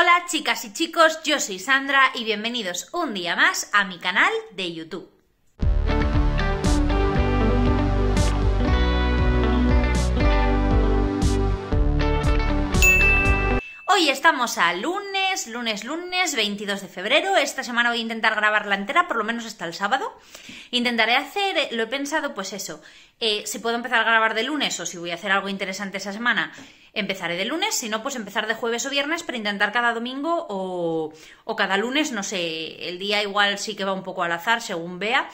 Hola chicas y chicos, yo soy Sandra y bienvenidos un día más a mi canal de YouTube. Hoy estamos a lunes, 22 de febrero. Esta semana voy a intentar grabarla entera, por lo menos hasta el sábado. Intentaré hacer, lo he pensado, pues eso, si puedo empezar a grabar de lunes o si voy a hacer algo interesante esa semana, empezaré de lunes, si no, pues empezar de jueves o viernes, pero intentar cada domingo o cada lunes, no sé, el día igual sí que va un poco al azar, según vea,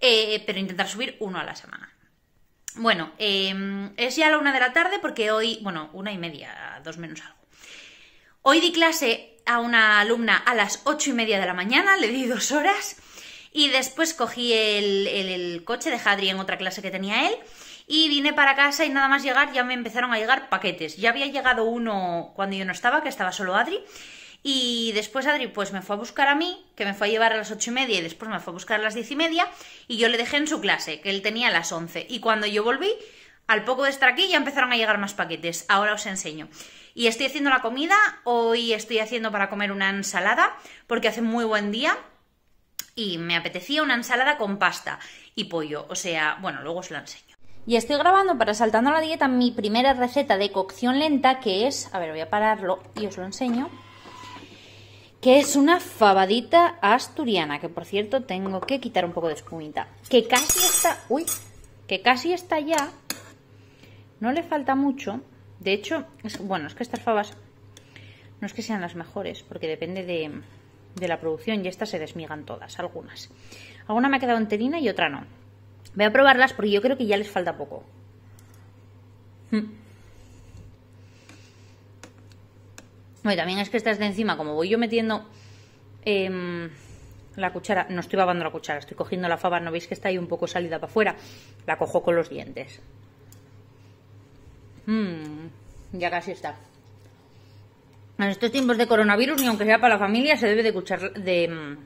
pero intentar subir uno a la semana. Bueno, es ya la 1 de la tarde porque hoy, bueno, 1:30, 2 menos algo. Hoy di clase a una alumna a las 8:30 de la mañana, le di 2 horas y después cogí el coche de Adri en otra clase que tenía él y vine para casa y nada más llegar ya me empezaron a llegar paquetes. Ya había llegado uno cuando yo no estaba, que estaba solo Adri, y después Adri pues me fue a buscar a mí, que me fue a llevar a las 8:30 y después me fue a buscar a las 10:30 y yo le dejé en su clase, que él tenía a las 11 y cuando yo volví, al poco de estar aquí ya empezaron a llegar más paquetes, ahora os enseño. Y estoy haciendo la comida, hoy estoy haciendo para comer una ensalada, porque hace muy buen día y me apetecía una ensalada con pasta y pollo, o sea, bueno, luego os la enseño. Y estoy grabando para Saltando la Dieta mi primera receta de cocción lenta, que es, a ver, voy a pararlo y os lo enseño, que es una fabadita asturiana, que por cierto tengo que quitar un poco de espumita, que casi está, uy, que casi está ya, no le falta mucho. De hecho, bueno, es que estas fabas no es que sean las mejores, porque depende de la producción y estas se desmigan todas, algunas. Alguna me ha quedado enterina y otra no. Voy a probarlas porque yo creo que ya les falta poco. Bueno, también es que estas de encima, como voy yo metiendo la cuchara, no estoy babando la cuchara, estoy cogiendo la fava, ¿no veis que está ahí un poco salida para afuera? La cojo con los dientes. Ya casi está. En estos tiempos de coronavirus, ni aunque sea para la familia, se debe de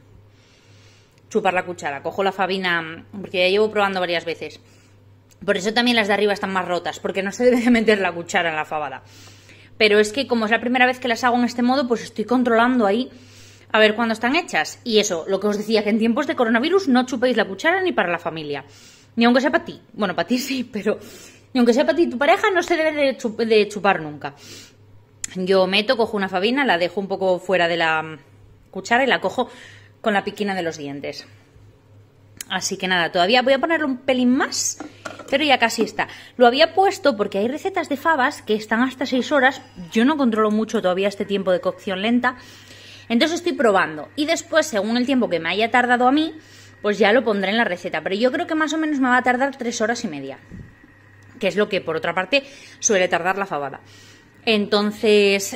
chupar la cuchara. Cojo la fabina, porque ya llevo probando varias veces. Por eso también las de arriba están más rotas, porque no se debe de meter la cuchara en la fabada. Pero es que como es la primera vez que las hago en este modo, pues estoy controlando ahí a ver cuándo están hechas. Y eso, lo que os decía, que en tiempos de coronavirus no chupéis la cuchara ni para la familia, ni aunque sea para ti. Bueno, para ti sí, pero... Y aunque sea para ti y tu pareja, no se debe de chupar nunca. Yo meto, cojo una fabina, la dejo un poco fuera de la cuchara y la cojo con la piquina de los dientes. Así que nada, todavía voy a ponerle un pelín más, pero ya casi está. Lo había puesto porque hay recetas de fabas que están hasta 6 horas. Yo no controlo mucho todavía este tiempo de cocción lenta. Entonces estoy probando. Y después, según el tiempo que me haya tardado a mí, pues ya lo pondré en la receta. Pero yo creo que más o menos me va a tardar 3 horas y media. Que es lo que, por otra parte, suele tardar la fabada. Entonces,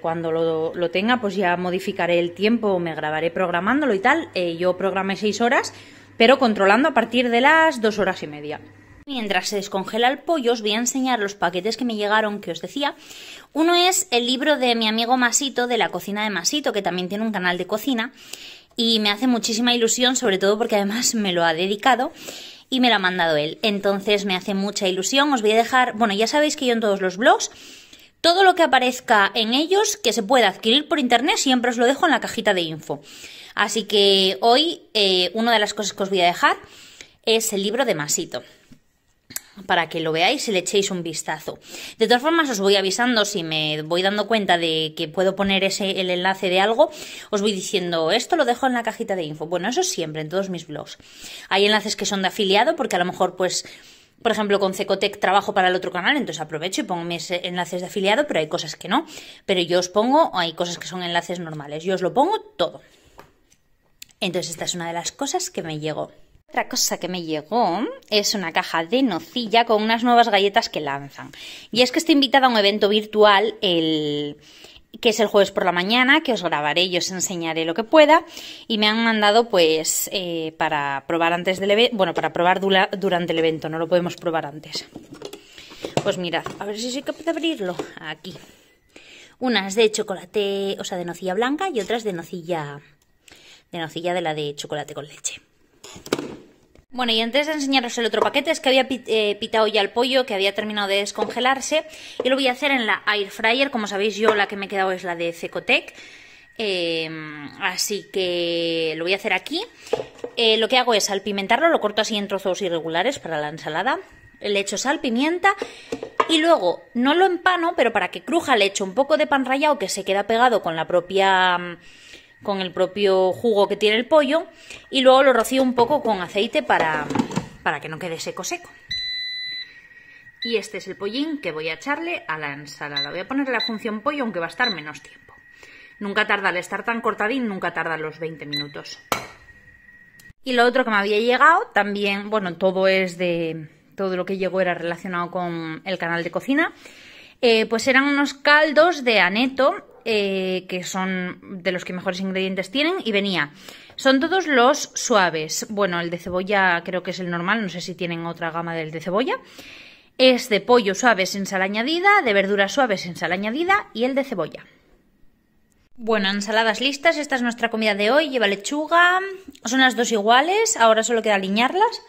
cuando lo tenga, pues ya modificaré el tiempo, me grabaré programándolo y tal. Yo programé 6 horas, pero controlando a partir de las 2 horas y media. Mientras se descongela el pollo, os voy a enseñar los paquetes que me llegaron, que os decía. Uno es el libro de mi amigo Masito, de la cocina de Masito, que también tiene un canal de cocina. Y me hace muchísima ilusión, sobre todo porque además me lo ha dedicado y me lo ha mandado él, entonces me hace mucha ilusión. Os voy a dejar, bueno, ya sabéis que yo en todos los blogs, todo lo que aparezca en ellos, que se pueda adquirir por internet, siempre os lo dejo en la cajita de info. Así que hoy, una de las cosas que os voy a dejar es el libro de Masito, para que lo veáis y le echéis un vistazo. De todas formas, os voy avisando, si me voy dando cuenta de que puedo poner el enlace de algo, os voy diciendo, esto lo dejo en la cajita de info. Bueno, eso siempre, en todos mis blogs. Hay enlaces que son de afiliado, porque a lo mejor, pues, por ejemplo, con Cecotec trabajo para el otro canal, entonces aprovecho y pongo mis enlaces de afiliado, pero hay cosas que no. Pero yo os pongo, hay cosas que son enlaces normales, yo os lo pongo todo. Entonces esta es una de las cosas que me llegó. Otra cosa que me llegó es una caja de Nocilla con unas nuevas galletas que lanzan. Y es que estoy invitada a un evento virtual, que es el jueves por la mañana, que os grabaré y os enseñaré lo que pueda. Y me han mandado, pues, para probar antes del evento, bueno, para probar durante el evento, no lo podemos probar antes. Pues mirad, a ver si soy capaz de abrirlo. Aquí. Unas de chocolate, o sea, de nocilla blanca y otras de nocilla de la de chocolate con leche. Bueno, y antes de enseñaros el otro paquete, es que había pitado ya el pollo, que había terminado de descongelarse, y lo voy a hacer en la Airfryer. Como sabéis, yo la que me he quedado es la de Cecotec, así que lo voy a hacer aquí. Lo que hago es salpimentarlo, lo corto así en trozos irregulares para la ensalada, le echo sal, pimienta, y luego no lo empano, pero para que cruja le echo un poco de pan rallado que se queda pegado con la propia... con el propio jugo que tiene el pollo, y luego lo rocío un poco con aceite para que no quede seco seco. Y este es el pollín que voy a echarle a la ensalada. Voy a ponerle la función pollo, aunque va a estar menos tiempo. Nunca tarda, al estar tan cortadín, nunca tarda los 20 minutos. Y lo otro que me había llegado también, bueno, todo lo que llegó era relacionado con el canal de cocina. Pues eran unos caldos de aneto, que son de los que mejores ingredientes tienen, y venía, son todos los suaves. Bueno, el de cebolla creo que es el normal, no sé si tienen otra gama del de cebolla. Es de pollo suave sin sal añadida, de verduras suaves sin sal añadida y el de cebolla. Bueno, ensaladas listas, esta es nuestra comida de hoy. Lleva lechuga, son las dos iguales, ahora solo queda aliñarlas,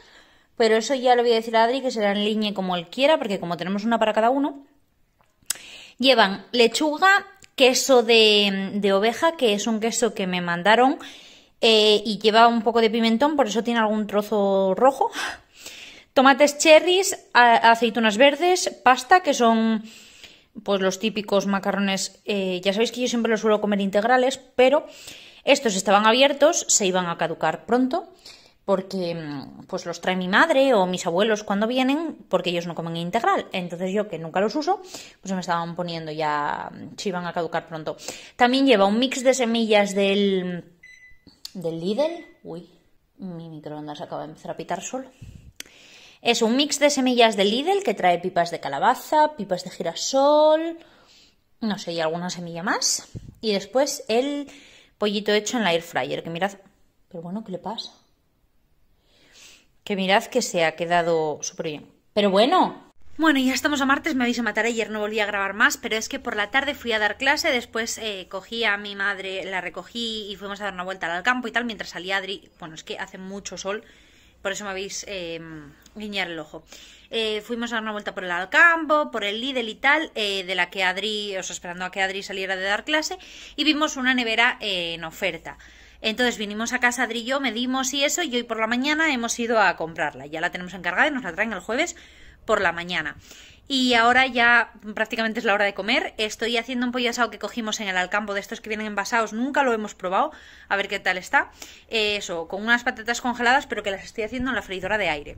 pero eso ya lo voy a decir a Adri, que se la enliñe como él quiera, porque como tenemos una para cada uno. Llevan lechuga, queso de oveja, que es un queso que me mandaron, y lleva un poco de pimentón, por eso tiene algún trozo rojo, tomates cherries, aceitunas verdes, pasta, que son pues los típicos macarrones, ya sabéis que yo siempre los suelo comer integrales, pero estos estaban abiertos, se iban a caducar pronto, porque pues los trae mi madre o mis abuelos cuando vienen, porque ellos no comen integral. Entonces yo, que nunca los uso, pues me estaban poniendo ya, se iban a caducar pronto. También lleva un mix de semillas del Lidl. Uy, mi microondas acaba de empezar a pitar solo. Es un mix de semillas del Lidl que trae pipas de calabaza, pipas de girasol, no sé, y alguna semilla más. Y después el pollito hecho en la Airfryer, que mirad... Pero bueno, ¿qué le pasa? Que mirad que se ha quedado súper bien. Pero bueno. Bueno, ya estamos a martes, me vais a matar. Ayer no volví a grabar más, pero es que por la tarde fui a dar clase. Después cogí a mi madre, la recogí y fuimos a dar una vuelta al Alcampo y tal. Mientras salía Adri, bueno, es que hace mucho sol, por eso me habéis guiñar el ojo. Fuimos a dar una vuelta por el Alcampo, por el Lidl y tal, de la que Adri, o sea, esperando a que Adri saliera de dar clase, y vimos una nevera en oferta. Entonces vinimos a casa, Adri y yo, medimos y eso, y hoy por la mañana hemos ido a comprarla. Ya la tenemos encargada y nos la traen el jueves por la mañana. Y ahora ya prácticamente es la hora de comer. Estoy haciendo un pollo asado que cogimos en el Alcampo, de estos que vienen envasados. Nunca lo hemos probado, a ver qué tal está. Eso, con unas patatas congeladas, pero que las estoy haciendo en la freidora de aire.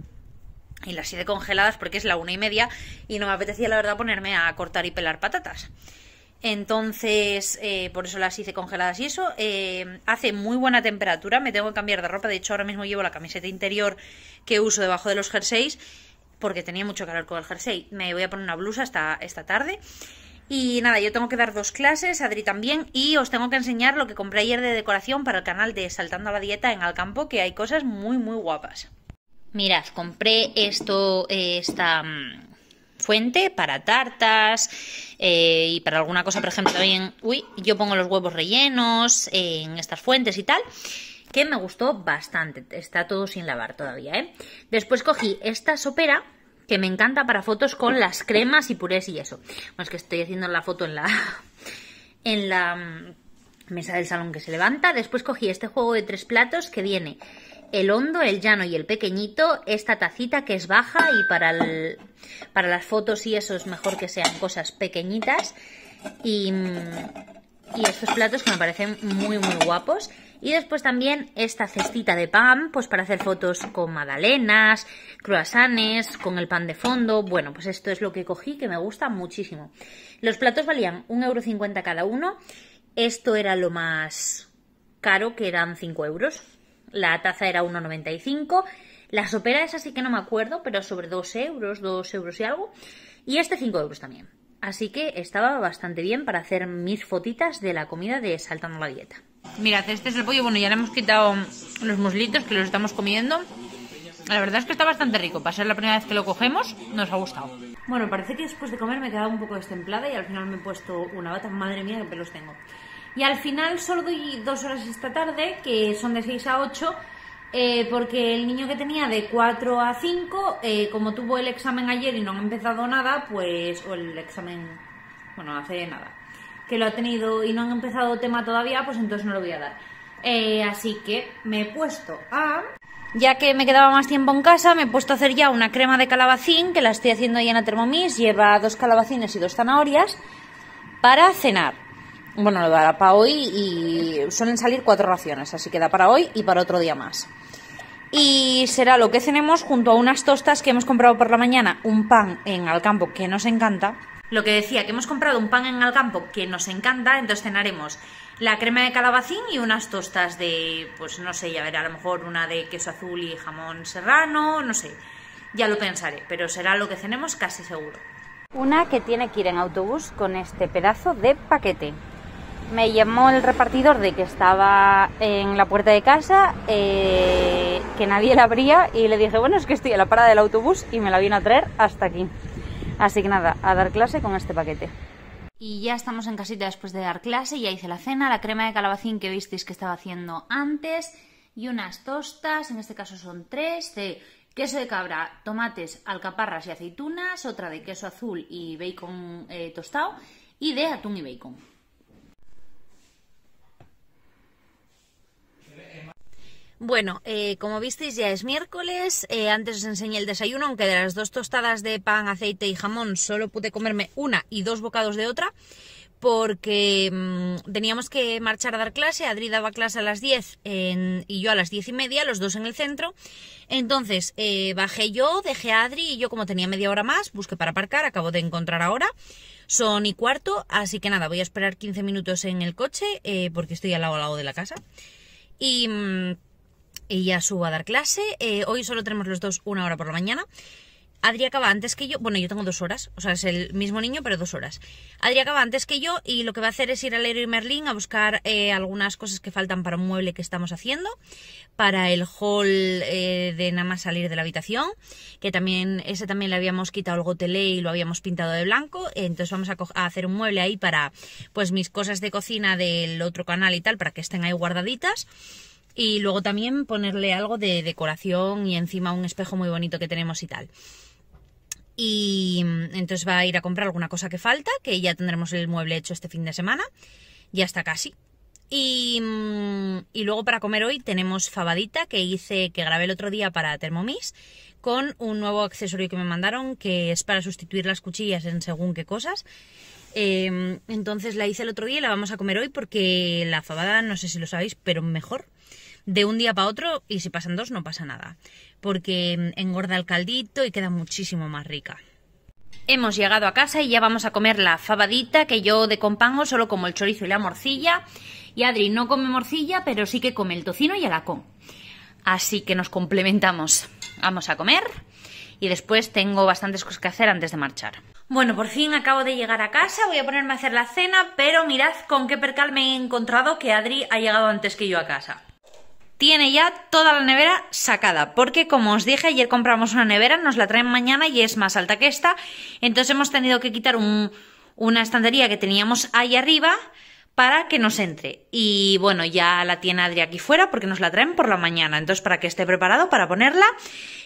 Y las hice congeladas porque es la 1:30 y no me apetecía, la verdad, ponerme a cortar y pelar patatas. Entonces, por eso las hice congeladas y eso. Hace muy buena temperatura, me tengo que cambiar de ropa. De hecho, ahora mismo llevo la camiseta interior que uso debajo de los jerseys, porque tenía mucho calor con el jersey. Me voy a poner una blusa hasta esta tarde. Y nada, yo tengo que dar dos clases, Adri también, y os tengo que enseñar lo que compré ayer de decoración para el canal de Saltando la Dieta en Alcampo, que hay cosas muy, muy guapas. Mirad, compré esto, esta... fuente para tartas y para alguna cosa, por ejemplo, también... Uy, yo pongo los huevos rellenos en estas fuentes y tal, que me gustó bastante. Está todo sin lavar todavía, ¿eh? Después cogí esta sopera, que me encanta para fotos con las cremas y purés y eso. Bueno, es que estoy haciendo la foto en la mesa del salón que se levanta. Después cogí este juego de 3 platos que viene el hondo, el llano y el pequeñito, esta tacita que es baja y para las fotos y eso es mejor que sean cosas pequeñitas, y estos platos que me parecen muy muy guapos, y después también esta cestita de pan, pues para hacer fotos con magdalenas, croissants, con el pan de fondo. Bueno, pues esto es lo que cogí, que me gusta muchísimo. Los platos valían 1,50 € cada uno, esto era lo más caro, que eran 5 €. La taza era 1,95 €. La sopera esa sí que no me acuerdo, pero sobre 2 € y algo. Y este 5 € también. Así que estaba bastante bien para hacer mis fotitas de la comida de Saltando la Dieta. Mirad, este es el pollo. Bueno, ya le hemos quitado los muslitos que los estamos comiendo. La verdad es que está bastante rico. Para ser la primera vez que lo cogemos, nos ha gustado. Bueno, parece que después de comer me he quedado un poco destemplada y al final me he puesto una bata. Madre mía, qué pelos tengo. Y al final solo doy 2 horas esta tarde, que son de 6 a 8, porque el niño que tenía de 4 a 5, como tuvo el examen ayer y no ha empezado nada, pues, o el examen, bueno, hace nada, que lo ha tenido y no han empezado tema todavía, pues entonces no lo voy a dar. Así que me he puesto a... Ya que me quedaba más tiempo en casa, me he puesto a hacer ya una crema de calabacín, que la estoy haciendo ya en la Thermomix, lleva 2 calabacines y 2 zanahorias, para cenar. Bueno, lo dará para hoy y suelen salir 4 raciones, así que da para hoy y para otro día más. Y será lo que cenemos junto a unas tostas que hemos comprado por la mañana, un pan en Alcampo que nos encanta. Lo que decía, que hemos comprado un pan en Alcampo que nos encanta, entonces cenaremos la crema de calabacín y unas tostas de, pues no sé, ya veré, a lo mejor una de queso azul y jamón serrano, no sé, ya lo pensaré, pero será lo que cenemos casi seguro. Una que tiene que ir en autobús con este pedazo de paquete. Me llamó el repartidor de que estaba en la puerta de casa, que nadie la abría, y le dije, bueno, es que estoy a la parada del autobús y me la vino a traer hasta aquí. Así que nada, a dar clase con este paquete. Y ya estamos en casita después de dar clase, ya hice la cena, la crema de calabacín que visteis que estaba haciendo antes, y unas tostas, en este caso son 3, de queso de cabra, tomates, alcaparras y aceitunas, otra de queso azul y bacon tostado, y de atún y bacon. Bueno, como visteis ya es miércoles, antes os enseñé el desayuno, aunque de las 2 tostadas de pan, aceite y jamón solo pude comerme una y 2 bocados de otra, porque teníamos que marchar a dar clase. Adri daba clase a las 10 y yo a las 10:30, los dos en el centro. Entonces bajé yo, dejé a Adri y yo, como tenía media hora más, busqué para aparcar, acabo de encontrar ahora. Son y cuarto, así que nada, voy a esperar 15 minutos en el coche, porque estoy al lado de la casa. Y ya subo a dar clase. Hoy solo tenemos los dos una hora por la mañana. Adri acaba antes que yo. Bueno, yo tengo 2 horas. O sea, es el mismo niño, pero 2 horas. Adri acaba antes que yo y lo que va a hacer es ir a Leroy Merlin a buscar algunas cosas que faltan para un mueble que estamos haciendo. Para el hall de nada más salir de la habitación. Que también, ese también le habíamos quitado el gotelé y lo habíamos pintado de blanco. Entonces vamos a hacer un mueble ahí para, pues, mis cosas de cocina del otro canal y tal, para que estén ahí guardaditas. Y luego también ponerle algo de decoración y encima un espejo muy bonito que tenemos y tal. Y entonces va a ir a comprar alguna cosa que falta, que ya tendremos el mueble hecho este fin de semana. Ya está casi. Y luego para comer hoy tenemos fabadita que grabé el otro día para Thermomix, con un nuevo accesorio que me mandaron, que es para sustituir las cuchillas en según qué cosas. Entonces la hice el otro día y la vamos a comer hoy, porque la fabada, no sé si lo sabéis, pero mejor de un día para otro, y si pasan 2 no pasa nada, porque engorda el caldito y queda muchísimo más rica. Hemos llegado a casa y ya vamos a comer la fabadita, que yo de compango solo como el chorizo y la morcilla, y Adri no come morcilla, pero sí que come el tocino y el alacón, así que nos complementamos. Vamos a comer y después tengo bastantes cosas que hacer antes de marchar. Bueno, por fin acabo de llegar a casa, voy a ponerme a hacer la cena, pero mirad con qué percal me he encontrado, que Adri ha llegado antes que yo a casa. Tiene ya toda la nevera sacada, porque como os dije, ayer compramos una nevera, nos la traen mañana y es más alta que esta, entonces hemos tenido que quitar una estantería que teníamos ahí arriba para que nos entre. Y bueno, ya la tiene Adri aquí fuera porque nos la traen por la mañana, entonces para que esté preparado para ponerla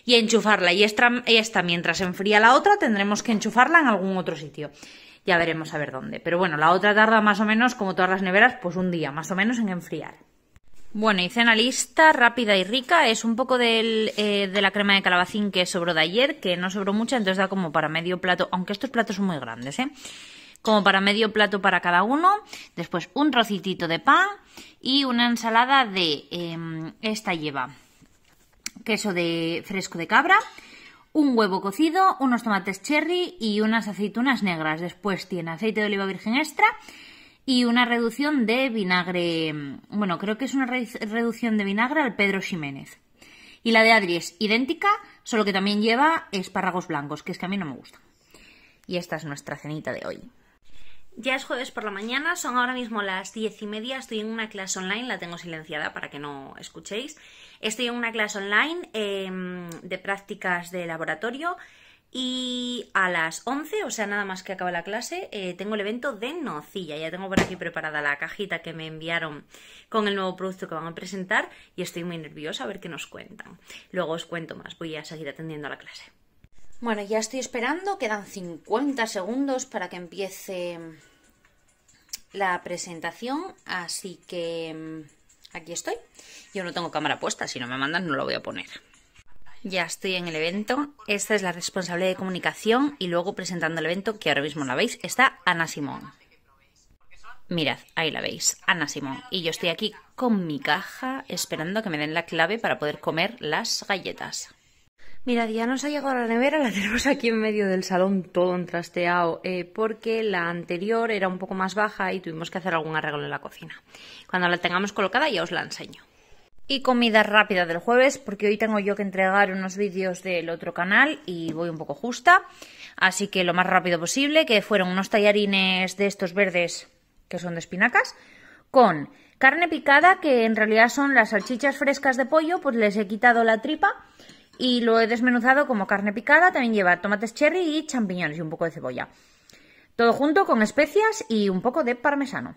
y enchufarla. Y esta mientras enfría la otra tendremos que enchufarla en algún otro sitio. Ya veremos a ver dónde. Pero bueno, la otra tarda más o menos, como todas las neveras, pues un día más o menos en enfriar. Bueno, y cena lista, rápida y rica. Es un poco de la crema de calabacín que sobró de ayer, que no sobró mucha, entonces da como para medio plato, aunque estos platos son muy grandes, ¿eh? Como para medio plato para cada uno. Después un trocitito de pan y una ensalada de... esta lleva queso de fresco de cabra, un huevo cocido, unos tomates cherry y unas aceitunas negras. Después tiene aceite de oliva virgen extra y una reducción de vinagre, bueno, creo que es una reducción de vinagre al Pedro Ximénez. Y la de Adri es idéntica, solo que también lleva espárragos blancos, que es que a mí no me gustan. Y esta es nuestra cenita de hoy. Ya es jueves por la mañana, son ahora mismo las 10:30, estoy en una clase online, la tengo silenciada para que no escuchéis. Estoy en una clase online de prácticas de laboratorio. Y a las 11, o sea, nada más que acabe la clase, tengo el evento de Nocilla. Ya tengo por aquí preparada la cajita que me enviaron con el nuevo producto que van a presentar y estoy muy nerviosa a ver qué nos cuentan. Luego os cuento más, voy a seguir atendiendo a la clase. Bueno, ya estoy esperando, quedan 50 segundos para que empiece la presentación, así que aquí estoy. Yo no tengo cámara puesta, si no me mandan no la voy a poner. Ya estoy en el evento, esta es la responsable de comunicación y luego presentando el evento, que ahora mismo la veis, está Ana Simón. Mirad, ahí la veis, Ana Simón. Y yo estoy aquí con mi caja esperando a que me den la clave para poder comer las galletas. Mirad, ya nos ha llegado la nevera, la tenemos aquí en medio del salón todo entrasteado, porque la anterior era un poco más baja y tuvimos que hacer algún arreglo en la cocina. Cuando la tengamos colocada ya os la enseño. Y comida rápida del jueves, porque hoy tengo yo que entregar unos vídeos del otro canal y voy un poco justa, así que lo más rápido posible, que fueron unos tallarines de estos verdes que son de espinacas, con carne picada, que en realidad son las salchichas frescas de pollo, pues les he quitado la tripa y lo he desmenuzado como carne picada, también lleva tomates cherry y champiñones y un poco de cebolla, todo junto con especias y un poco de parmesano.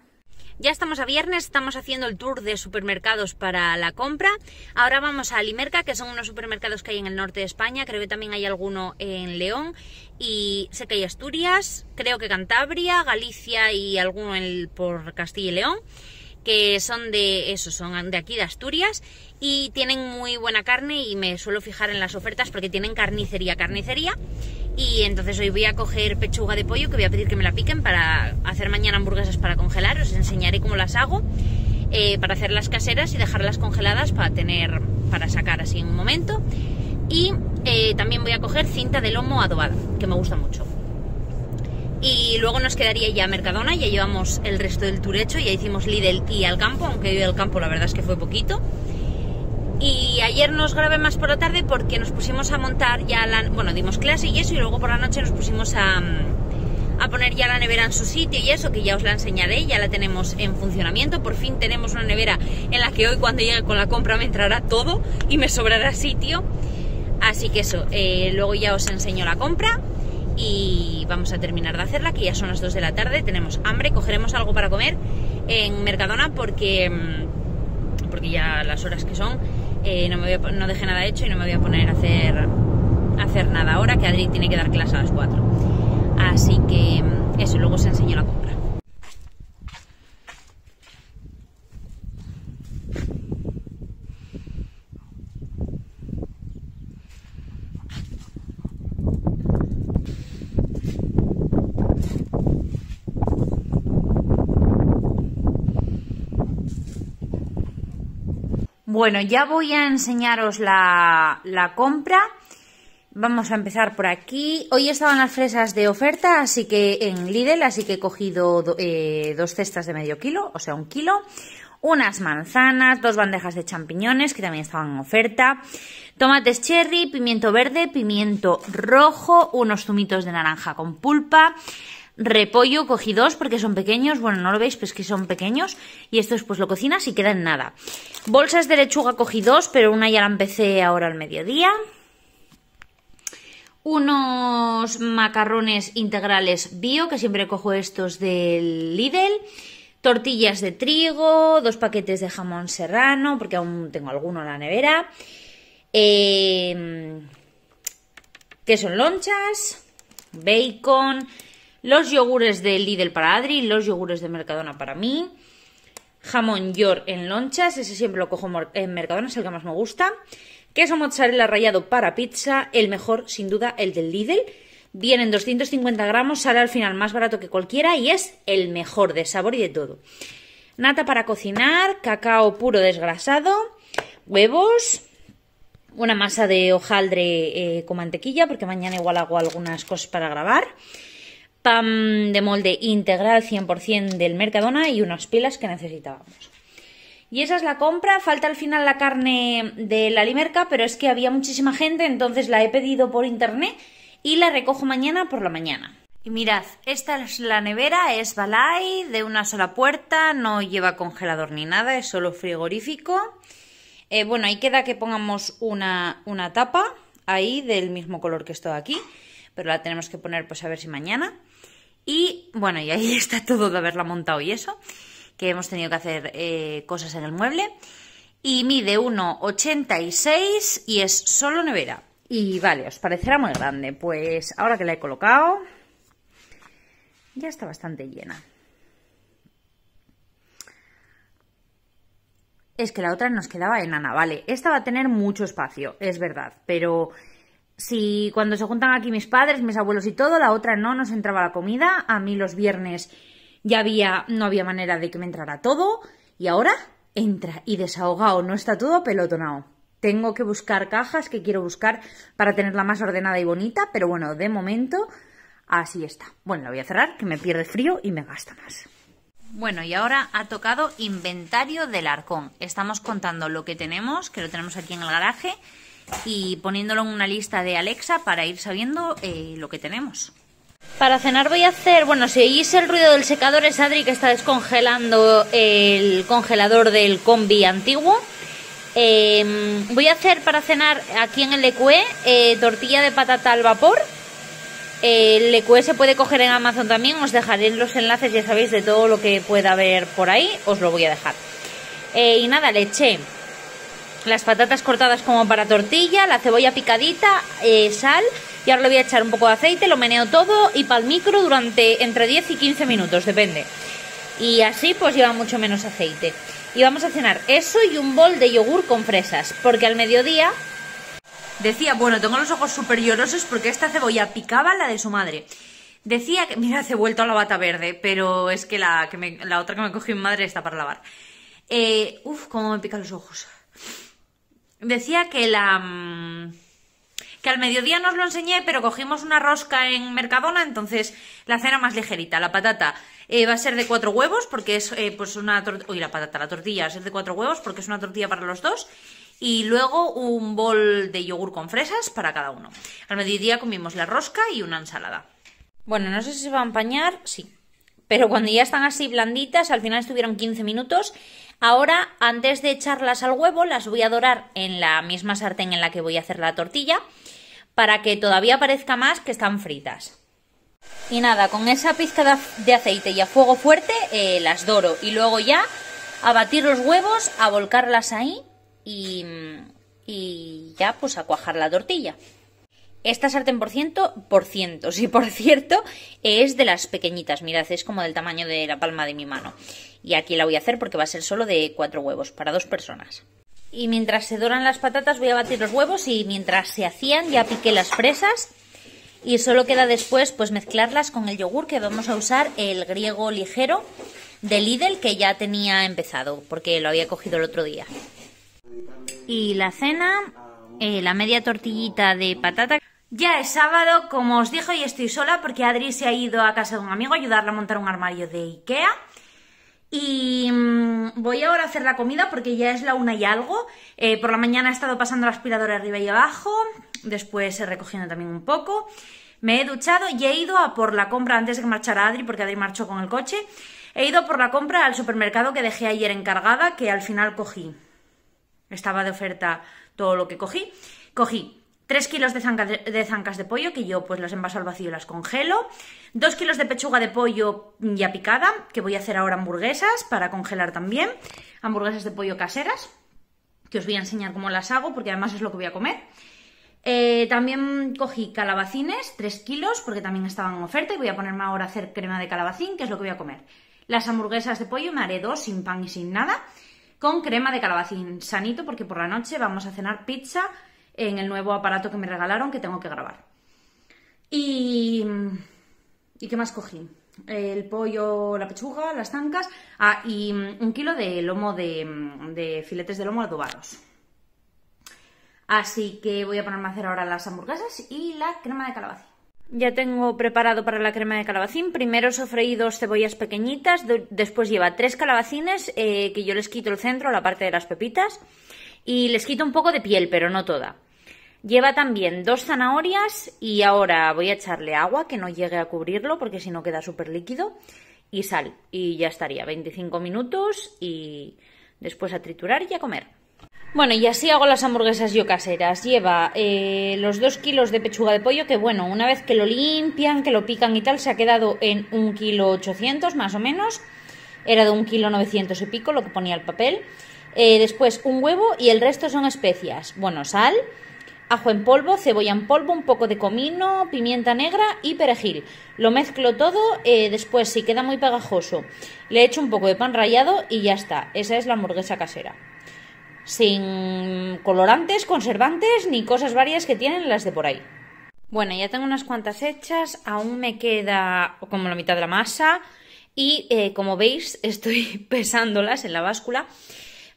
Ya estamos a viernes, estamos haciendo el tour de supermercados para la compra. Ahora vamos a Alimerca, que son unos supermercados que hay en el norte de España. Creo que también hay alguno en León. Y sé que hay Asturias, creo que Cantabria, Galicia y alguno por Castilla y León. Que son de eso, son de aquí de Asturias. Y tienen muy buena carne y me suelo fijar en las ofertas porque tienen carnicería. Y entonces hoy voy a coger pechuga de pollo, que voy a pedir que me la piquen para hacer mañana hamburguesas para congelar. Os enseñaré cómo las hago, para hacer las caseras y dejarlas congeladas para sacar así en un momento. Y también voy a coger cinta de lomo adobada, que me gusta mucho. Y luego nos quedaría ya Mercadona, ya llevamos el resto del tour hecho, ya hicimos Lidl y Alcampo, aunque hoy Alcampo la verdad es que fue poquito. Y ayer nos grabé más por la tarde porque nos pusimos a montar ya bueno, dimos clase y eso, y luego por la noche nos pusimos a poner ya la nevera en su sitio y eso, que ya os la enseñaré, ya la tenemos en funcionamiento. Por fin tenemos una nevera en la que hoy cuando llegue con la compra me entrará todo y me sobrará sitio. Así que eso, luego ya os enseño la compra y vamos a terminar de hacerla, que ya son las 2 de la tarde, tenemos hambre, cogeremos algo para comer en Mercadona porque ya las horas que son. No dejé nada hecho y no me voy a poner a hacer nada ahora, que Adri tiene que dar clase a las 4. Así que eso, luego os enseño la compra. Bueno, ya voy a enseñaros la compra. Vamos a empezar por aquí. Hoy estaban las fresas de oferta, así que en Lidl, así que he cogido dos cestas de medio kilo, o sea, 1 kilo. Unas manzanas, 2 bandejas de champiñones, que también estaban en oferta. Tomates cherry, pimiento verde, pimiento rojo, unos zumitos de naranja con pulpa. Repollo, cogí 2 porque son pequeños, bueno, no lo veis, pero es que son pequeños y estos pues lo cocinas y queda en nada. Bolsas de lechuga cogí 2, pero una ya la empecé ahora al mediodía. Unos macarrones integrales bio, que siempre cojo estos del Lidl. Tortillas de trigo, 2 paquetes de jamón serrano, porque aún tengo alguno en la nevera. Queso en lonchas, bacon. Los yogures de Lidl para Adri, los yogures de Mercadona para mí. Jamón York en lonchas, ese siempre lo cojo en Mercadona, es el que más me gusta. Queso mozzarella rallado para pizza, el mejor sin duda el del Lidl. Vienen 250 gramos, sale al final más barato que cualquiera y es el mejor de sabor y de todo. Nata para cocinar, cacao puro desgrasado, huevos. Una masa de hojaldre con mantequilla, porque mañana igual hago algunas cosas para grabar. Pan de molde integral 100% del Mercadona y unas pilas que necesitábamos. Y esa es la compra. Falta al final la carne de la Alimerca, pero es que había muchísima gente, entonces la he pedido por internet y la recojo mañana por la mañana. Y mirad, esta es la nevera, es Balay, de una sola puerta, no lleva congelador ni nada, es solo frigorífico. Bueno, ahí queda que pongamos una tapa, ahí del mismo color que esto de aquí. pero la tenemos que poner pues a ver si mañana. Y bueno, y ahí está todo de haberla montado y eso, que hemos tenido que hacer cosas en el mueble. Y mide 1,86 y es solo nevera. Y vale, os parecerá muy grande. Pues ahora que la he colocado, ya está bastante llena. Es que la otra nos quedaba enana, vale. Esta va a tener mucho espacio, es verdad. Pero si cuando se juntan aquí mis padres, mis abuelos y todo, la otra no nos entraba la comida. A mí los viernes ya no había manera de que me entrara todo. Y ahora entra y desahogado, no está todo pelotonado. Tengo que buscar cajas que quiero buscar para tenerla más ordenada y bonita, pero bueno, de momento así está. Bueno, la voy a cerrar, que me pierde frío y me gasta más. Bueno, y ahora ha tocado inventario del Arcón. Estamos contando lo que tenemos, que lo tenemos aquí en el garaje, y poniéndolo en una lista de Alexa para ir sabiendo lo que tenemos. Para cenar voy a hacer... Bueno, si oís el ruido del secador es Adri, que está descongelando el congelador del combi antiguo. Voy a hacer para cenar aquí en el Lekué tortilla de patata al vapor. El Lekué se puede coger en Amazon también. Os dejaré los enlaces, ya sabéis, de todo lo que pueda haber por ahí. Os lo voy a dejar. Y nada, le eché las patatas cortadas como para tortilla, la cebolla picadita, sal. Y ahora le voy a echar un poco de aceite, lo meneo todo y para el micro durante entre 10 y 15 minutos, depende. Y así pues lleva mucho menos aceite. Y vamos a cenar eso y un bol de yogur con fresas, porque al mediodía... Decía, bueno, tengo los ojos súper llorosos porque esta cebolla picaba la de su madre. Decía que, mira, se ha vuelto a la bata verde, pero es que la otra que me cogió mi madre está para lavar. Cómo me pican los ojos. Decía que al mediodía no os lo enseñé, pero cogimos una rosca en Mercadona, entonces la cena más ligerita. La patata va a ser de 4 huevos, porque es pues una tortilla... Uy, la tortilla va a ser de 4 huevos, porque es una tortilla para los dos. Y luego un bol de yogur con fresas para cada uno. Al mediodía comimos la rosca y una ensalada. Bueno, no sé si se va a empañar, sí. Pero cuando ya están así blanditas, al final estuvieron 15 minutos. Ahora, antes de echarlas al huevo, las voy a dorar en la misma sartén en la que voy a hacer la tortilla, para que todavía parezca más que están fritas. Y nada, con esa pizca de aceite y a fuego fuerte las doro. Y luego ya a batir los huevos, a volcarlas ahí. Y ya pues a cuajar la tortilla. Esta sartén por cierto, es de las pequeñitas. Mirad, es como del tamaño de la palma de mi mano. Y aquí la voy a hacer porque va a ser solo de 4 huevos para 2 personas. Y mientras se doran las patatas voy a batir los huevos y mientras se hacían ya piqué las fresas. Y solo queda después pues mezclarlas con el yogur, que vamos a usar el griego ligero de Lidl, que ya tenía empezado porque lo había cogido el otro día. Y la cena, la media tortillita de patata. Ya es sábado, como os dije, y estoy sola porque Adri se ha ido a casa de un amigo a ayudarla a montar un armario de Ikea. Y voy ahora a hacer la comida porque ya es la 1 y algo. Por la mañana he estado pasando la aspiradora arriba y abajo, después he recogido también un poco. Me he duchado y he ido a por la compra antes de que marchara Adri, porque Adri marchó con el coche. He ido por la compra al supermercado que dejé ayer encargada, que al final cogí. Estaba de oferta todo lo que cogí. Cogí 3 kilos de zancas de pollo, que yo pues las envaso al vacío y las congelo. 2 kilos de pechuga de pollo ya picada, que voy a hacer ahora hamburguesas para congelar también. Hamburguesas de pollo caseras, que os voy a enseñar cómo las hago, porque además es lo que voy a comer. También cogí calabacines, 3 kilos, porque también estaban en oferta. Y voy a ponerme ahora a hacer crema de calabacín, que es lo que voy a comer. Las hamburguesas de pollo me haré 2, sin pan y sin nada, con crema de calabacín, sanito, porque por la noche vamos a cenar pizza en el nuevo aparato que me regalaron, que tengo que grabar. ¿Y qué más cogí? El pollo, la pechuga, las zancas. Ah, y un kilo de lomo de filetes de lomo adobados. Así que voy a ponerme a hacer ahora las hamburguesas y la crema de calabacín. Ya tengo preparado para la crema de calabacín. Primero sofreí 2 cebollas pequeñitas, después lleva 3 calabacines, que yo les quito el centro, la parte de las pepitas, y les quito un poco de piel, pero no toda. Lleva también 2 zanahorias y ahora voy a echarle agua, que no llegue a cubrirlo, porque si no queda súper líquido, y sal. Y ya estaría, 25 minutos y después a triturar y a comer. Bueno, y así hago las hamburguesas yo caseras. Lleva los 2 kilos de pechuga de pollo, que bueno, una vez que lo limpian, que lo pican y tal, se ha quedado en 1,8 kilos más o menos. Era de 1,9 kilos y pico lo que ponía el papel. Después un huevo y el resto son especias. Bueno, sal, ajo en polvo, cebolla en polvo, un poco de comino, pimienta negra y perejil. Lo mezclo todo, después si queda muy pegajoso le echo un poco de pan rallado y ya está. Esa es la hamburguesa casera. Sin colorantes, conservantes ni cosas varias que tienen las de por ahí. Bueno, ya tengo unas cuantas hechas, aún me queda como la mitad de la masa y como veis estoy pesándolas en la báscula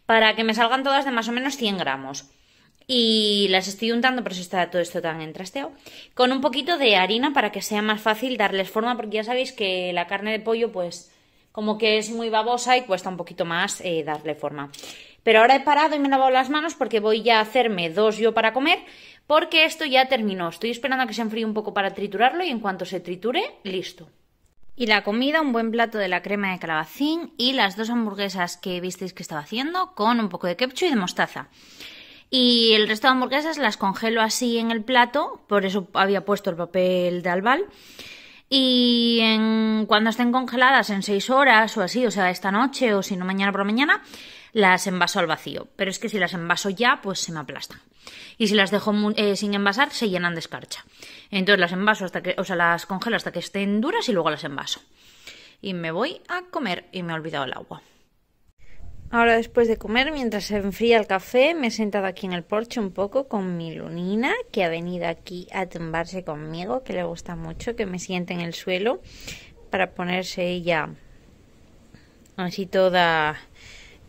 para que me salgan todas de más o menos 100 gramos. Y las estoy untando, por eso está todo esto tan en trasteo, con un poquito de harina para que sea más fácil darles forma, porque ya sabéis que la carne de pollo pues como que es muy babosa y cuesta un poquito más darle forma. Pero ahora he parado y me he lavado las manos porque voy ya a hacerme 2 yo para comer, porque esto ya terminó. Estoy esperando a que se enfríe un poco para triturarlo y en cuanto se triture, listo. Y la comida, un buen plato de la crema de calabacín y las 2 hamburguesas que visteis que estaba haciendo con un poco de ketchup y de mostaza. Y el resto de hamburguesas las congelo así en el plato, por eso había puesto el papel de albal. Y cuando estén congeladas en 6 horas o así, o sea, esta noche o si no mañana por la mañana, las envaso al vacío. Pero es que si las envaso ya, pues se me aplastan. Y si las dejo sin envasar, se llenan de escarcha. Entonces las envaso hasta que, o sea, las congelo hasta que estén duras y luego las envaso. Y me voy a comer y me he olvidado el agua. Ahora después de comer, mientras se enfría el café, me he sentado aquí en el porche un poco con mi Lunina, que ha venido aquí a tumbarse conmigo, que le gusta mucho que me siente en el suelo para ponerse ella así toda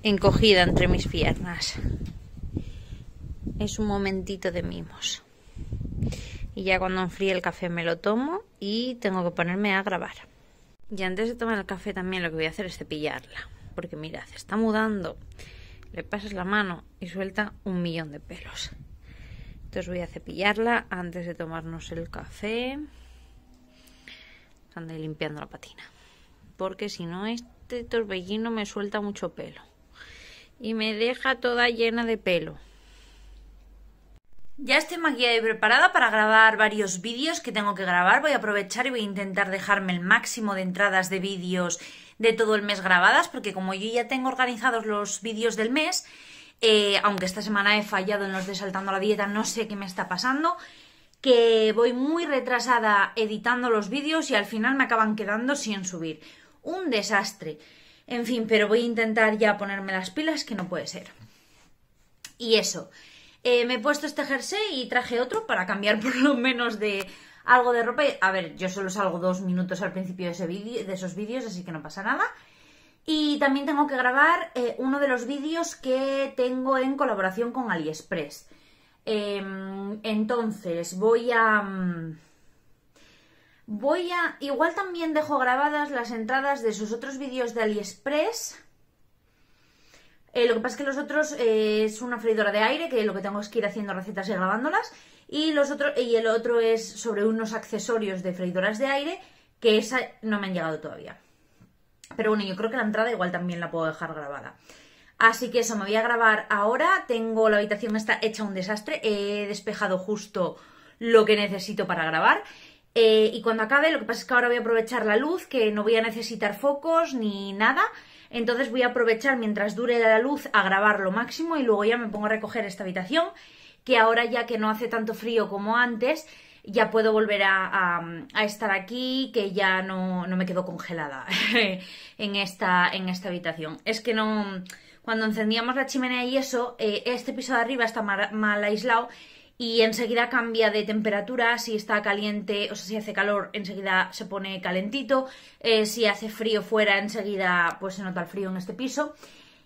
encogida entre mis piernas. Es un momentito de mimos. Y ya cuando enfríe el café me lo tomo y tengo que ponerme a grabar. Y antes de tomar el café también lo que voy a hacer es cepillarla. Porque mirad, está mudando, le pasas la mano y suelta 1.000.000 de pelos. Entonces voy a cepillarla antes de tomarnos el café. Ando limpiando la patina. Porque si no, este torbellino me suelta mucho pelo. Y me deja toda llena de pelo. Ya estoy maquillada y preparada para grabar varios vídeos que tengo que grabar. Voy a aprovechar y voy a intentar dejarme el máximo de entradas de vídeos de todo el mes grabadas, porque como yo ya tengo organizados los vídeos del mes, aunque esta semana he fallado en los de Saltando la Dieta, no sé qué me está pasando, que voy muy retrasada editando los vídeos y al final me acaban quedando sin subir. Un desastre. En fin, pero voy a intentar ya ponerme las pilas, que no puede ser. Y eso. Me he puesto este jersey y traje otro para cambiar por lo menos de algo de ropa. A ver, yo solo salgo 2 minutos al principio de, esos vídeos, así que no pasa nada. Y también tengo que grabar uno de los vídeos que tengo en colaboración con AliExpress. Entonces voy a... Igual también dejo grabadas las entradas de sus otros vídeos de AliExpress. Lo que pasa es que los otros es una freidora de aire, que lo que tengo es que ir haciendo recetas y grabándolas. Y el otro es sobre unos accesorios de freidoras de aire, que esa no me han llegado todavía. Pero bueno, yo creo que la entrada igual también la puedo dejar grabada. Así que eso, me voy a grabar ahora. Tengo la habitación está hecha un desastre. He despejado justo lo que necesito para grabar. Y cuando acabe, lo que pasa es que ahora voy a aprovechar la luz, que no voy a necesitar focos ni nada. Entonces voy a aprovechar mientras dure la luz a grabar lo máximo y luego ya me pongo a recoger esta habitación, que ahora ya que no hace tanto frío como antes, ya puedo volver a estar aquí, que ya no me quedo congelada en esta habitación. Es que no... Cuando encendíamos la chimenea y eso, este piso de arriba está mal aislado y enseguida cambia de temperatura. Si está caliente, o sea, si hace calor, enseguida se pone calentito. Si hace frío fuera, enseguida pues se nota el frío en este piso.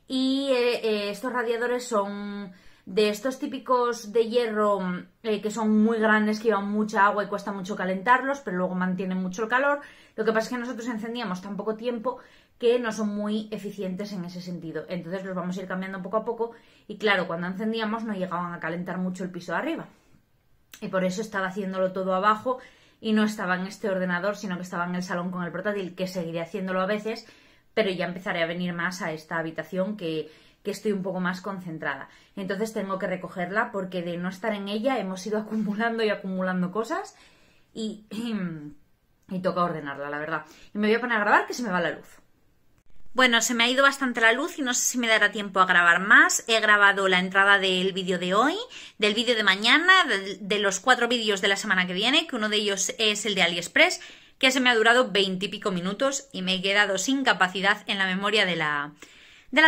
Y estos radiadores son de estos típicos de hierro que son muy grandes, que llevan mucha agua y cuesta mucho calentarlos, pero luego mantienen mucho el calor. Lo que pasa es que nosotros encendíamos tan poco tiempo que no son muy eficientes en ese sentido. Entonces los vamos a ir cambiando poco a poco y claro, cuando encendíamos no llegaban a calentar mucho el piso de arriba. Y por eso estaba haciéndolo todo abajo y no estaba en este ordenador, sino que estaba en el salón con el portátil, que seguiré haciéndolo a veces, pero ya empezaré a venir más a esta habitación que estoy un poco más concentrada. Entonces tengo que recogerla porque de no estar en ella hemos ido acumulando y acumulando cosas y toca ordenarla, la verdad. Y me voy a poner a grabar que se me va la luz. Bueno, se me ha ido bastante la luz y no sé si me dará tiempo a grabar más. He grabado la entrada del vídeo de hoy, del vídeo de mañana, de los 4 vídeos de la semana que viene, que uno de ellos es el de AliExpress, que se me ha durado 20 y pico minutos y me he quedado sin capacidad en la memoria de la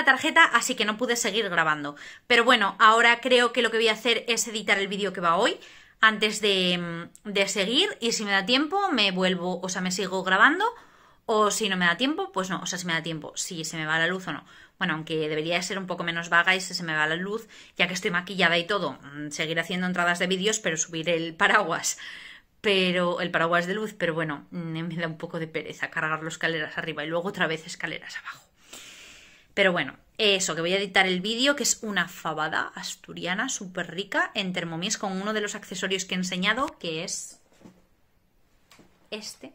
tarjeta, así que no pude seguir grabando. Pero bueno, ahora creo que lo que voy a hacer es editar el vídeo que va hoy antes de seguir, y si me da tiempo me vuelvo, o sea, me sigo grabando. O si no me da tiempo, pues no, o sea, si me da tiempo, si se me va la luz o no. Bueno, aunque debería ser un poco menos vaga y si se me va la luz, ya que estoy maquillada y todo, seguir haciendo entradas de vídeos, pero subir el paraguas de luz, pero bueno, me da un poco de pereza cargarlo escaleras arriba y luego otra vez escaleras abajo. Pero bueno, eso, que voy a editar el vídeo, que es una fabada asturiana súper rica en Thermomix con uno de los accesorios que he enseñado, que es este.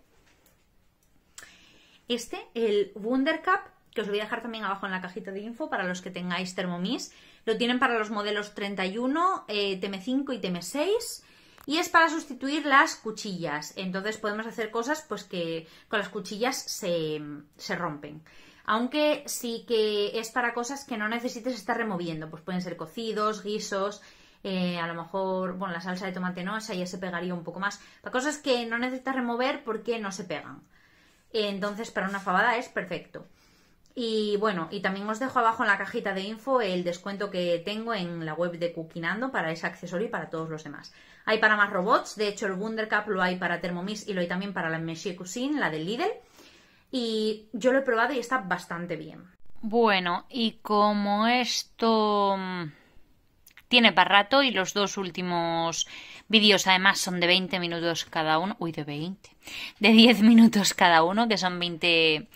El Wundercap, que os voy a dejar también abajo en la cajita de info para los que tengáis Thermomix. Lo tienen para los modelos 31, TM5 y TM6 y es para sustituir las cuchillas. Entonces podemos hacer cosas pues que con las cuchillas se rompen. Aunque sí que es para cosas que no necesites estar removiendo. Pues pueden ser cocidos, guisos, a lo mejor, bueno, la salsa de tomate no, esa ya se pegaría un poco más. Para cosas que no necesitas remover porque no se pegan. Entonces para una fabada es perfecto. Y bueno, y también os dejo abajo en la cajita de info el descuento que tengo en la web de Cookinando para ese accesorio y para todos los demás. Hay para más robots, de hecho el Wundercap lo hay para Thermomix y lo hay también para la Mesi Cuisine, la del Lidl. Y yo lo he probado y está bastante bien. Bueno, y como esto tiene para rato y los dos últimos vídeos además son de 20 minutos cada uno, uy, de 10 minutos cada uno, que son 20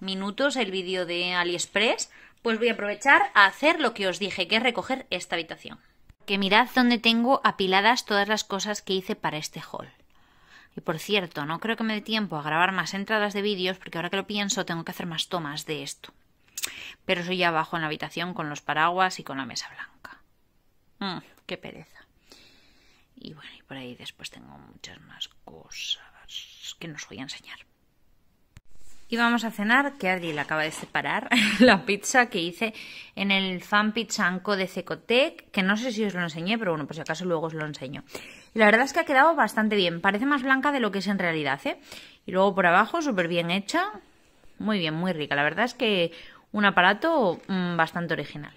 minutos el vídeo de AliExpress, pues voy a aprovechar a hacer lo que os dije, que es recoger esta habitación. Que mirad dónde tengo apiladas todas las cosas que hice para este haul. Y por cierto, no creo que me dé tiempo a grabar más entradas de vídeos porque ahora que lo pienso tengo que hacer más tomas de esto. Pero eso ya abajo en la habitación con los paraguas y con la mesa blanca. Qué pereza. Y bueno, y por ahí después tengo muchas más cosas que no os voy a enseñar. Y vamos a cenar, que Adri le acaba de separar la pizza que hice en el Fan Pizza Co de Cecotec, que no sé si os lo enseñé, pero bueno, pues si acaso luego os lo enseño. Y la verdad es que ha quedado bastante bien, parece más blanca de lo que es en realidad, ¿eh? Y luego por abajo, súper bien hecha, muy bien, muy rica. La verdad es que un aparato bastante original.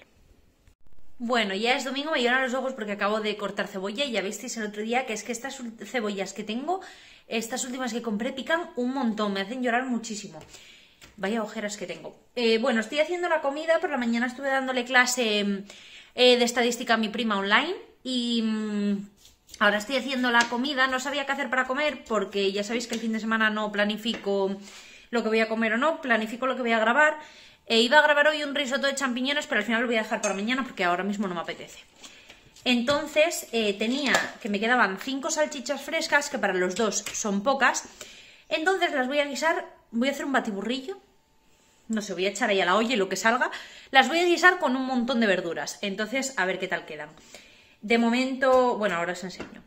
Bueno, ya es domingo, me lloran los ojos porque acabo de cortar cebolla y ya visteis el otro día que es que estas cebollas que tengo, estas últimas que compré, pican un montón, me hacen llorar muchísimo. Vaya ojeras que tengo. Bueno, estoy haciendo la comida, por la mañana estuve dándole clase de estadística a mi prima online y ahora estoy haciendo la comida, no sabía qué hacer para comer porque ya sabéis que el fin de semana no planifico lo que voy a comer o no, planifico lo que voy a grabar. Iba a grabar hoy un risotto de champiñones, pero al final lo voy a dejar para mañana porque ahora mismo no me apetece. Entonces tenía que me quedaban 5 salchichas frescas, que para los dos son pocas. Entonces las voy a guisar, voy a hacer un batiburrillo, no sé, voy a echar ahí a la olla y lo que salga. Las voy a guisar con un montón de verduras, entonces a ver qué tal quedan. De momento, bueno, ahora os enseño.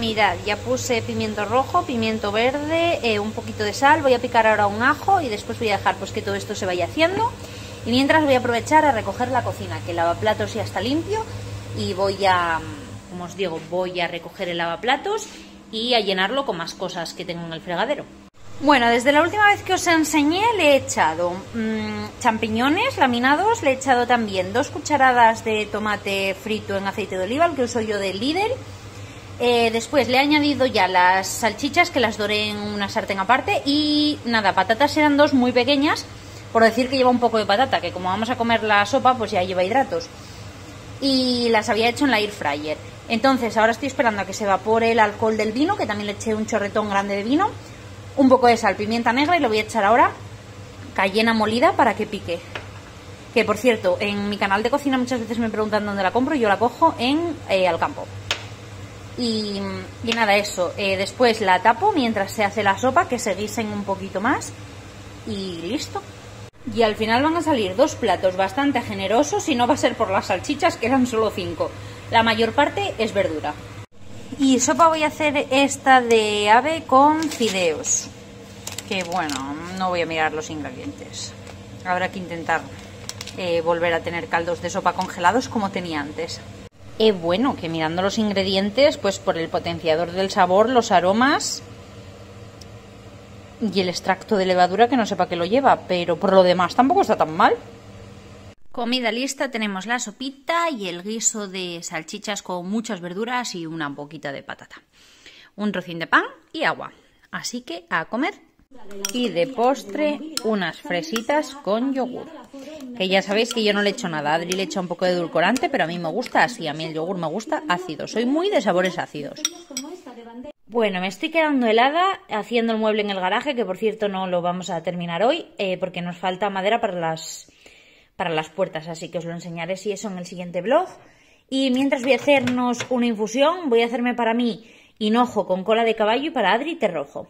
Mirad, ya puse pimiento rojo, pimiento verde, un poquito de sal. Voy a picar ahora un ajo y después voy a dejar pues que todo esto se vaya haciendo. Y mientras voy a aprovechar a recoger la cocina, que el lavaplatos ya está limpio. Y voy a, como os digo, voy a recoger el lavaplatos y a llenarlo con más cosas que tengo en el fregadero. Bueno, desde la última vez que os enseñé le he echado champiñones laminados. Le he echado también 2 cucharadas de tomate frito en aceite de oliva, el que uso yo de Lidl. Después le he añadido ya las salchichas, que las doré en una sartén aparte. Y nada, patatas eran 2 muy pequeñas, por decir que lleva un poco de patata, que como vamos a comer la sopa pues ya lleva hidratos. Y las había hecho en la AirFryer. Entonces ahora estoy esperando a que se evapore el alcohol del vino, que también le eché un chorretón grande de vino, un poco de sal, pimienta negra, y lo voy a echar ahora cayena molida para que pique. Que por cierto, en mi canal de cocina muchas veces me preguntan dónde la compro. Yo la cojo en Alcampo. Y nada, eso, después la tapo mientras se hace la sopa, que se guisen un poquito más y listo. Y al final van a salir dos platos bastante generosos y no va a ser por las salchichas, que eran solo 5. La mayor parte es verdura. Y sopa voy a hacer esta de ave con fideos. Que bueno, no voy a mirar los ingredientes. Habrá que intentar volver a tener caldos de sopa congelados como tenía antes. Bueno, que mirando los ingredientes, pues por el potenciador del sabor, los aromas y el extracto de levadura, que no sé para qué lo lleva, pero por lo demás tampoco está tan mal. Comida lista, tenemos la sopita y el guiso de salchichas con muchas verduras y una boquita de patata. Un trocín de pan y agua. Así que a comer. Y de postre unas fresitas con yogur. Que ya sabéis que yo no le echo nada. Adri le echa un poco de edulcorante, pero a mí me gusta así. A mí el yogur me gusta ácido. Soy muy de sabores ácidos. Bueno, me estoy quedando helada haciendo el mueble en el garaje, que por cierto no lo vamos a terminar hoy porque nos falta madera para las puertas, así que os lo enseñaré si eso en el siguiente vlog. Y mientras voy a hacernos una infusión, voy a hacerme para mí hinojo con cola de caballo y para Adri té rojo.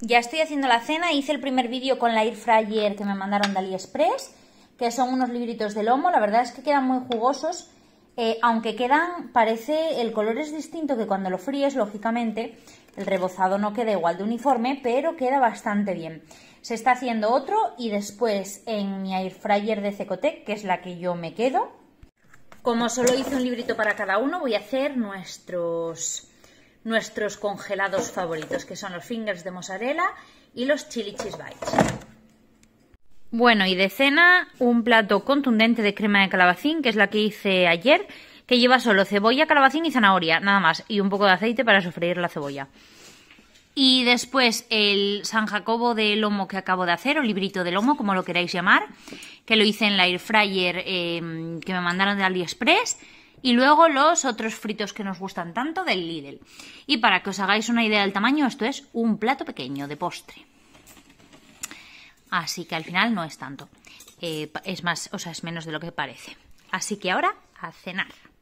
Ya estoy haciendo la cena, hice el primer vídeo con la AirFryer que me mandaron de AliExpress, que son unos libritos de lomo, la verdad es que quedan muy jugosos. Aunque quedan, parece, el color es distinto que cuando lo fríes, lógicamente, el rebozado no queda igual de uniforme, pero queda bastante bien. Se está haciendo otro y después en mi airfryer de Cecotec, que es la que yo me quedo. Como solo hice un librito para cada uno, voy a hacer nuestros congelados favoritos, que son los fingers de mozzarella y los chili cheese bites. Bueno, y de cena, un plato contundente de crema de calabacín, que es la que hice ayer, que lleva solo cebolla, calabacín y zanahoria, nada más, y un poco de aceite para sofreír la cebolla. Y después el San Jacobo de lomo que acabo de hacer, o librito de lomo, como lo queráis llamar, que lo hice en la airfryer que me mandaron de AliExpress, y luego los otros fritos que nos gustan tanto del Lidl. Y para que os hagáis una idea del tamaño, esto es un plato pequeño de postre. Así que al final no es tanto, es menos de lo que parece. Así que ahora a cenar.